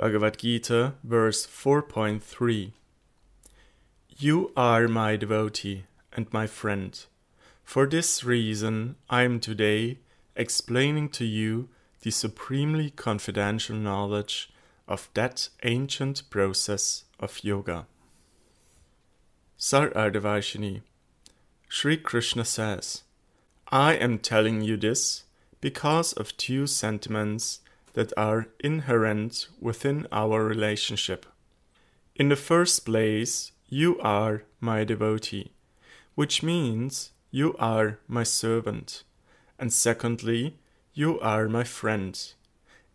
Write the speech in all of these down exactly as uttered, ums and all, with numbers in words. Bhagavad Gita, verse four point three. You are my devotee and my friend. For this reason, I am today explaining to you the supremely confidential knowledge of that ancient process of yoga. Sārārthavarṣiṇī. Shri Krishna says, I am telling you this because of two sentiments that are inherent within our relationship. In the first place, you are my devotee, which means you are my servant, and secondly, you are my friend.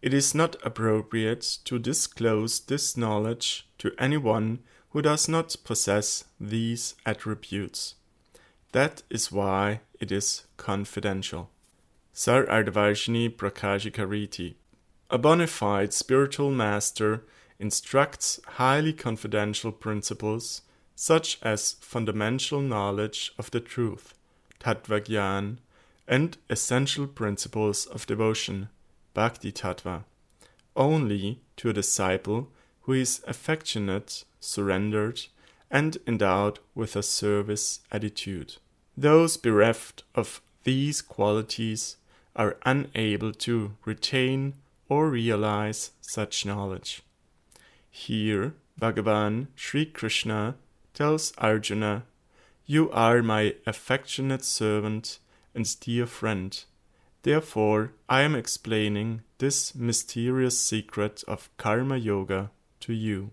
It is not appropriate to disclose this knowledge to anyone who does not possess these attributes. That is why it is confidential. Sārārthavarṣiṇī prakāshikarīti. A bona fide spiritual master instructs highly confidential principles such as fundamental knowledge of the truth, tattva-jnāna, and essential principles of devotion, bhakti tattva, only to a disciple who is affectionate, surrendered, and endowed with a service attitude. Those bereft of these qualities are unable to retain or realize such knowledge. Here, Bhagavan, Sri Krishna, tells Arjuna, you are my affectionate servant and dear friend. Therefore, I am explaining this mysterious secret of karma yoga to you.